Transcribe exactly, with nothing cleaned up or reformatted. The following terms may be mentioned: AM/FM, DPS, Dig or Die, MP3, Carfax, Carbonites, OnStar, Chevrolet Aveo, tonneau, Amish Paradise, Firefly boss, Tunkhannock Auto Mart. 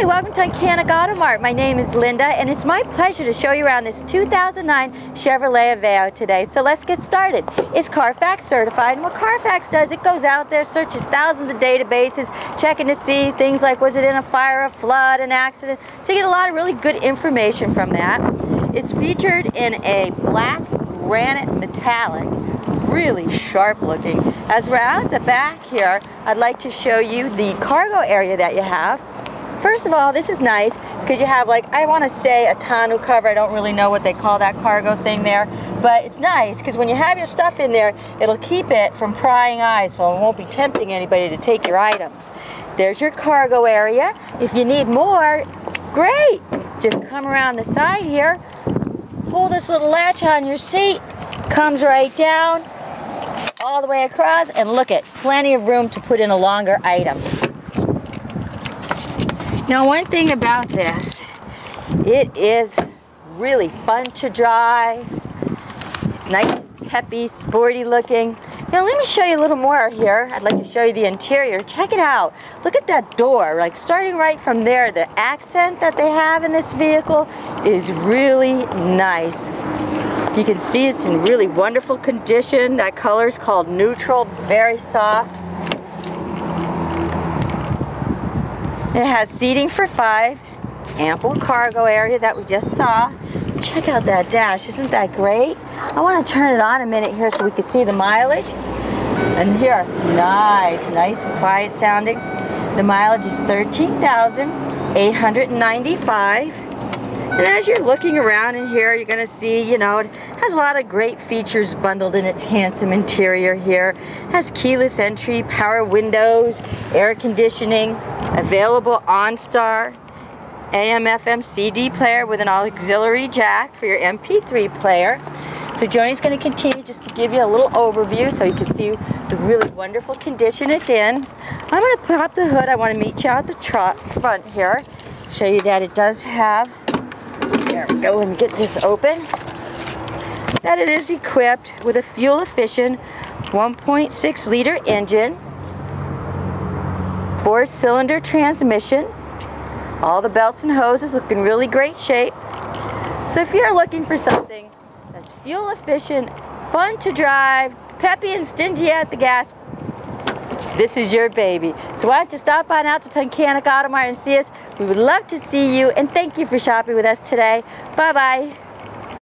Hi, welcome to Tunkhannock Auto Mart. My name is Linda, and it's my pleasure to show you around this two thousand nine Chevrolet Aveo today. So let's get started. It's Carfax certified, and what Carfax does, it goes out there, searches thousands of databases, checking to see things like, was it in a fire, a flood, an accident? So you get a lot of really good information from that. It's featured in a black granite metallic, really sharp looking. As we're out the back here, I'd like to show you the cargo area that you have. First of all, this is nice because you have, like, I want to say a tonneau cover. I don't really know what they call that cargo thing there, but it's nice because when you have your stuff in there, it'll keep it from prying eyes, so it won't be tempting anybody to take your items. There's your cargo area. If you need more, great. Just come around the side here, pull this little latch on your seat, comes right down, all the way across, and look at, plenty of room to put in a longer item. Now, one thing about this, it is really fun to drive. It's nice, peppy, sporty looking. Now, let me show you a little more here. I'd like to show you the interior. Check it out. Look at that door. Like, starting right from there, the accent that they have in this vehicle is really nice. You can see it's in really wonderful condition. That color is called neutral, very soft. It has seating for five, ample cargo area that we just saw. Check out that dash, isn't that great? I want to turn it on a minute here so we can see the mileage. And here, nice, nice and quiet sounding. The mileage is thirteen thousand eight hundred ninety-five. And as you're looking around in here, you're going to see, you know, it has a lot of great features bundled in its handsome interior here. It has keyless entry, power windows, air conditioning, available OnStar, A M F M C D player with an auxiliary jack for your M P three player. So Joni's going to continue just to give you a little overview so you can see the really wonderful condition it's in. I'm going to pop the hood. I want to meet you out the truck front here, show you that it does have, there we go, let me get this open, that it is equipped with a fuel efficient one point six liter engine, four-cylinder transmission. All the belts and hoses look in really great shape. So if you're looking for something that's fuel efficient, fun to drive, peppy and stingy at the gas, this is your baby. So why don't you stop on out to Tunkhannock Auto Mart and see us. We would love to see you, and thank you for shopping with us today. Bye-bye.